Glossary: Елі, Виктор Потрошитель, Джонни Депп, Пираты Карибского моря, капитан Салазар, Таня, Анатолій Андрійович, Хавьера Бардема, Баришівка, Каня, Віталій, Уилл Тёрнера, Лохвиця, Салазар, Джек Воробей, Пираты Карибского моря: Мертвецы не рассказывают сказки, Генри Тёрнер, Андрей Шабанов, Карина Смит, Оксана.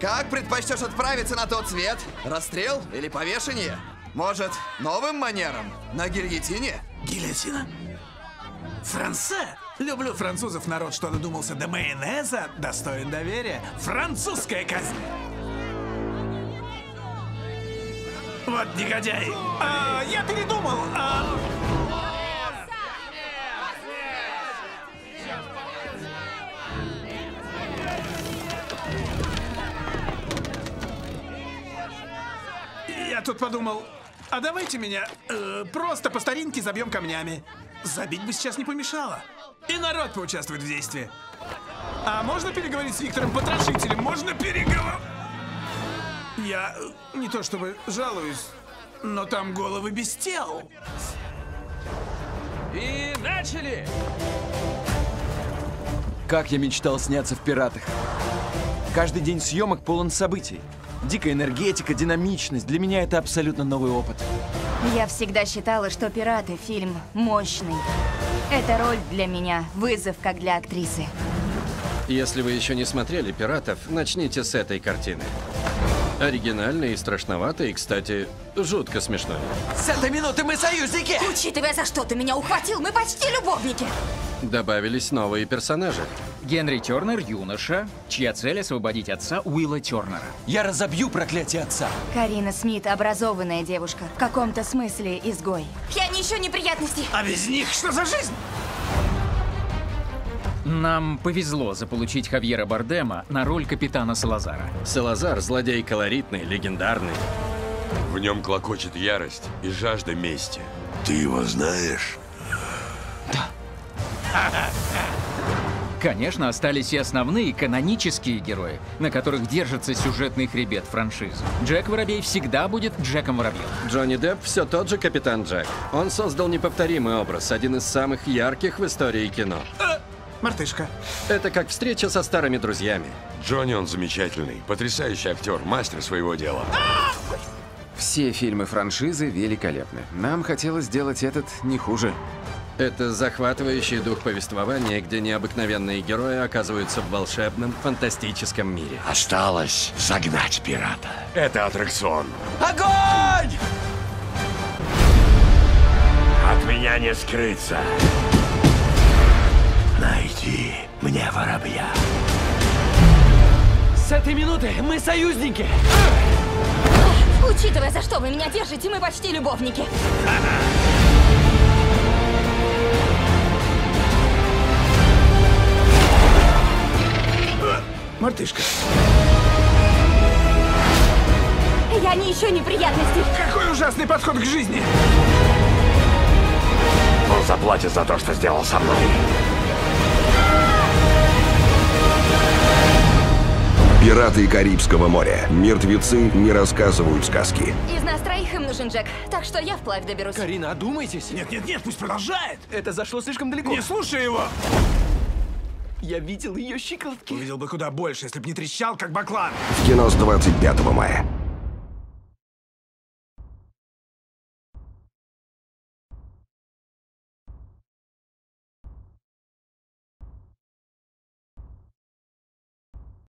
Как предпочтешь отправиться на тот свет? Расстрел или повешение? Может, новым манером? На гильотине? Гильотина? Франсе? Люблю французов, народ, что додумался до майонеза, достоин доверия. Французская казнь. Вот негодяй. Я передумал. Я тут подумал, а давайте меня просто по старинке забьем камнями. Забить бы сейчас не помешало. И народ поучаствует в действии. А можно переговорить с Виктором Потрошителем? Можно переговорить? Я не то чтобы жалуюсь, но там головы без тел. И начали! Как я мечтал сняться в «Пиратах». Каждый день съемок полон событий. Дикая энергетика, динамичность. Для меня это абсолютно новый опыт. Я всегда считала, что «Пираты» — фильм мощный. Эта роль для меня — вызов, как для актрисы. Если вы еще не смотрели «Пиратов», начните с этой картины. Оригинально и страшновато, и, кстати, жутко смешно. С этой минуты мы союзники! Учитывая, за что ты меня ухватил, мы почти любовники! Добавились новые персонажи. Генри Тёрнер — юноша, чья цель — освободить отца Уилла Тёрнера. Я разобью проклятие отца! Карина Смит — образованная девушка, в каком-то смысле изгой. Я не ищу неприятностей! А без них что за жизнь? Нам повезло заполучить Хавьера Бардема на роль капитана Салазара. Салазар — злодей колоритный, легендарный. В нем клокочет ярость и жажда мести. Ты его знаешь? Да. Конечно, остались и основные канонические герои, на которых держится сюжетный хребет франшизы. Джек Воробей всегда будет Джеком Воробьем. Джонни Депп все тот же капитан Джек. Он создал неповторимый образ, один из самых ярких в истории кино. Мартышка. Это как встреча со старыми друзьями. Джонни, он замечательный, потрясающий актер, мастер своего дела. Все фильмы франшизы великолепны. Нам хотелось сделать этот не хуже. Это захватывающий дух повествования, где необыкновенные герои оказываются в волшебном, фантастическом мире. Осталось загнать пирата. Это аттракцион. Огонь! От меня не скрыться. Найди мне воробья. С этой минуты мы союзники. Учитывая, за что вы меня держите, мы почти любовники. Мартышка. Я не ищу неприятностей. Какой ужасный подход к жизни. Он заплатит за то, что сделал со мной. «Пираты Карибского моря. Мертвецы не рассказывают сказки». Из нас троих им нужен Джек, так что я вплавь доберусь. Карина, одумайтесь. Нет, пусть продолжает. Это зашло слишком далеко. Не слушай его. Я видел ее щиколотки. Увидел бы куда больше, если бы не трещал, как баклан. В кино с 25 мая.